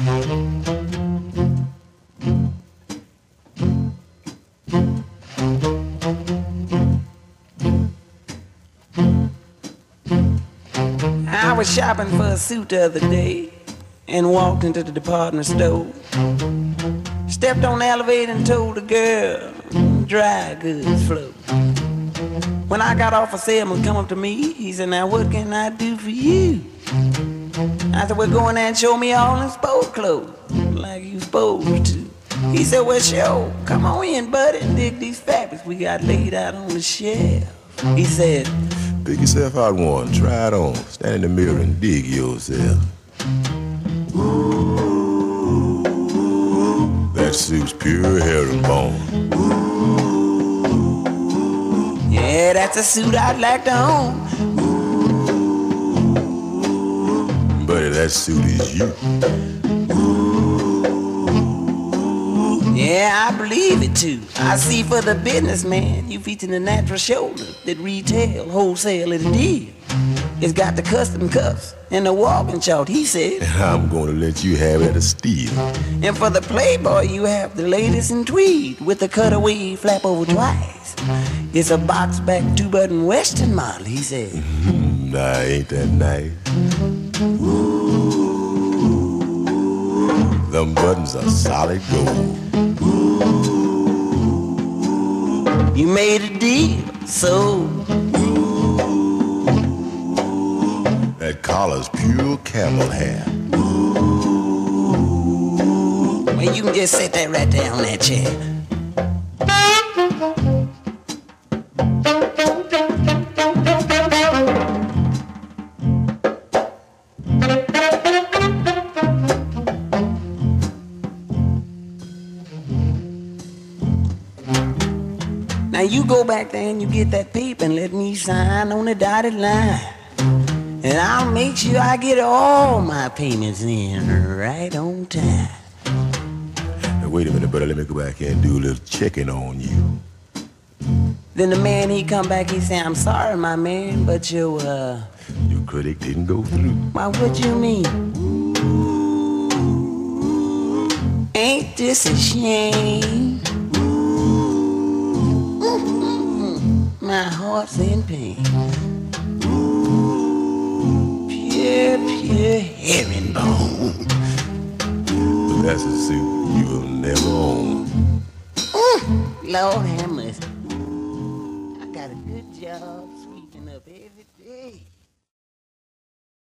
I was shopping for a suit the other day and walked into the department store. Stepped on the elevator and told the girl, dry goods flow. When I got off, a salesman come up to me. He said, now what can I do for you? I said, well, go in there and show me all in sport clothes, like you supposed to. He said, well, sure, come on in, buddy, and dig these fabrics we got laid out on the shelf. He said, pick yourself out one, try it on, stand in the mirror and dig yourself. Ooh, that suit's pure herringbone. Ooh, yeah, that's a suit I'd like to own. Buddy, that suit is you. Ooh, yeah, I believe it too. I see for the businessman, you featuring the natural shoulder that retail, wholesale, and deal. It's got the custom cuffs and the walking chart, he said. I'm gonna let you have it a steal. And for the playboy, you have the latest in tweed with the cutaway flap over twice. It's a box back two-button western model, he said. Nah, ain't that nice? Ooh, them buttons are solid gold. Ooh, you made a deal, so ooh, that collar's pure camel hair. Ooh, well, you can just set that right there on that chair. Now you go back there and you get that paper and let me sign on the dotted line. And I'll make sure I get all my payments in right on time. Now wait a minute, brother, let me go back here and do a little checking on you. Then the man, he come back, he say, I'm sorry, my man, but your credit didn't go through. Why, what you mean? Ooh, ain't this a shame? My heart's in pain. Ooh, pure herringbone. That's a suit you'll never own. Lord have mercy.